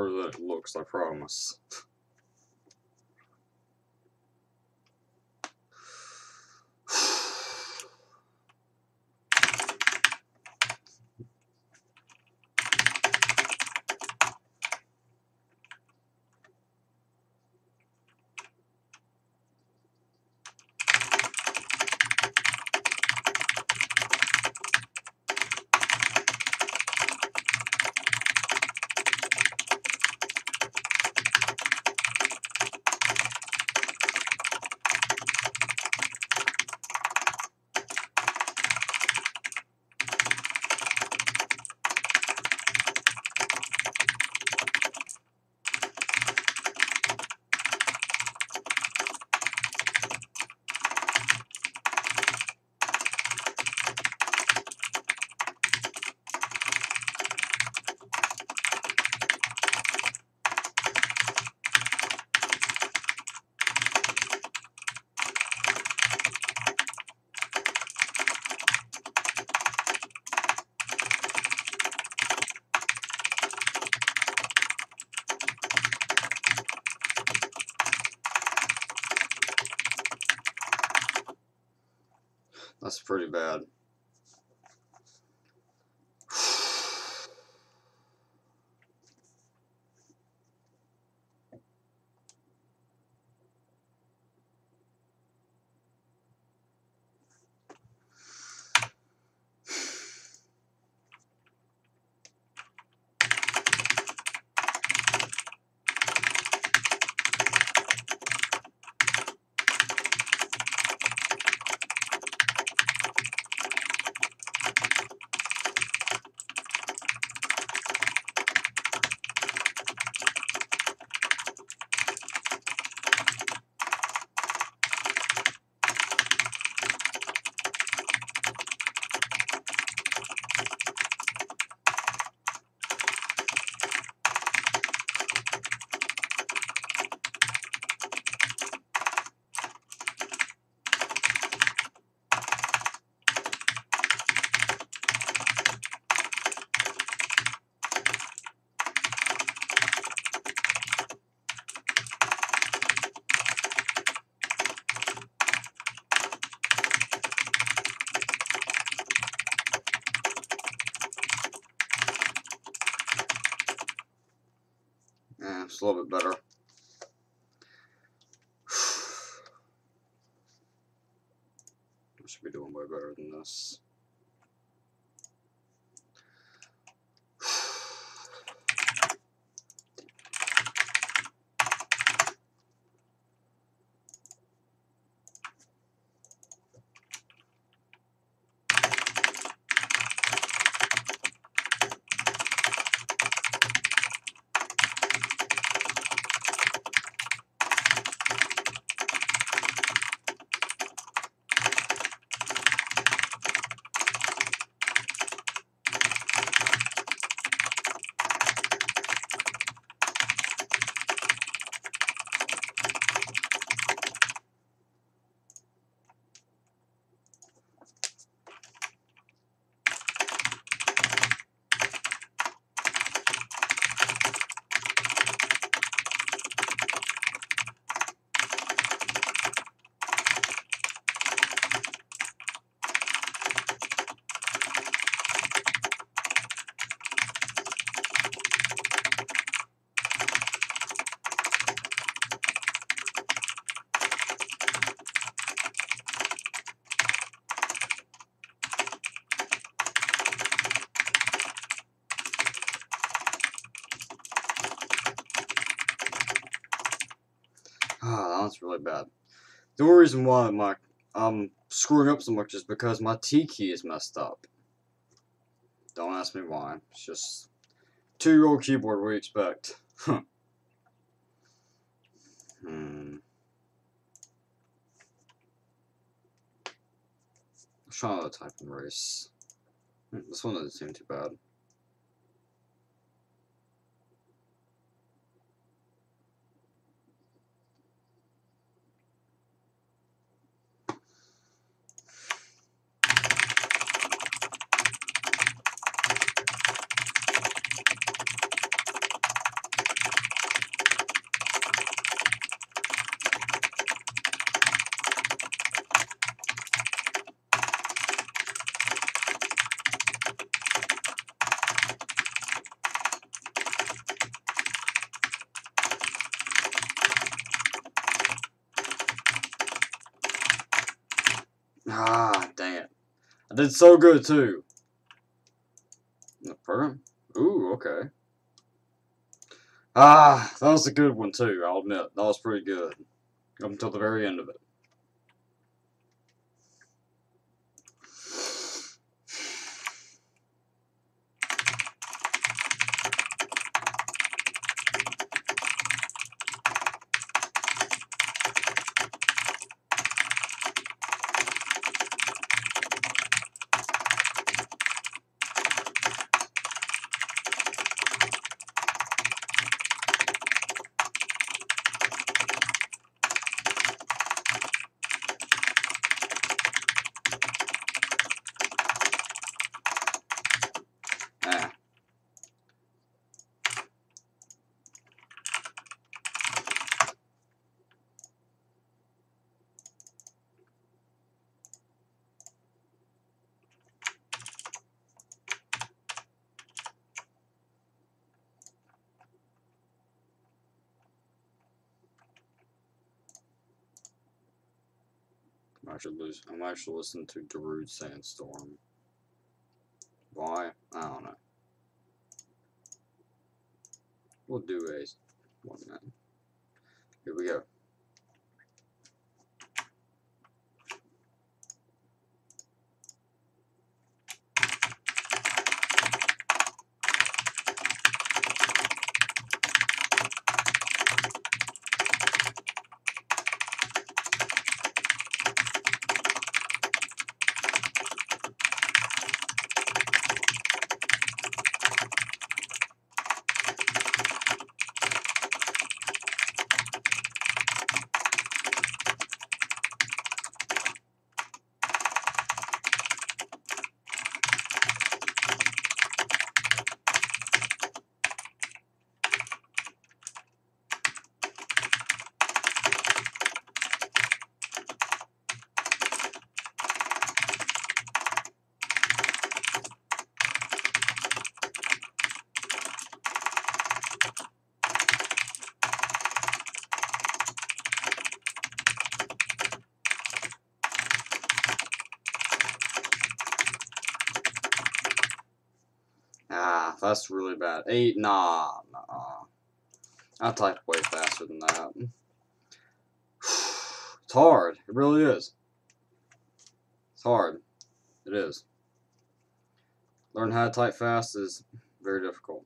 harder than it looks, I promise. That's pretty bad. It's a little bit better. I should be doing way better than this. That's really bad. The only reason why I'm screwing up so much is because my T key is messed up. Don't ask me why. It's just two-year-old keyboard. What do you expect? I'm trying to type and erase. This one doesn't seem too bad. Ah, dang it. I did so good, too. The program? Ooh, okay. Ah, that was a good one, too, I'll admit. That was pretty good. Up until the very end of it. I'm actually listening to Darude Sandstorm. Why? I don't know. We'll do a 1 minute. Here we go. That's really bad. 8, nah. I typed way faster than that. It's hard. It really is. It's hard. It is. Learn how to type fast is very difficult.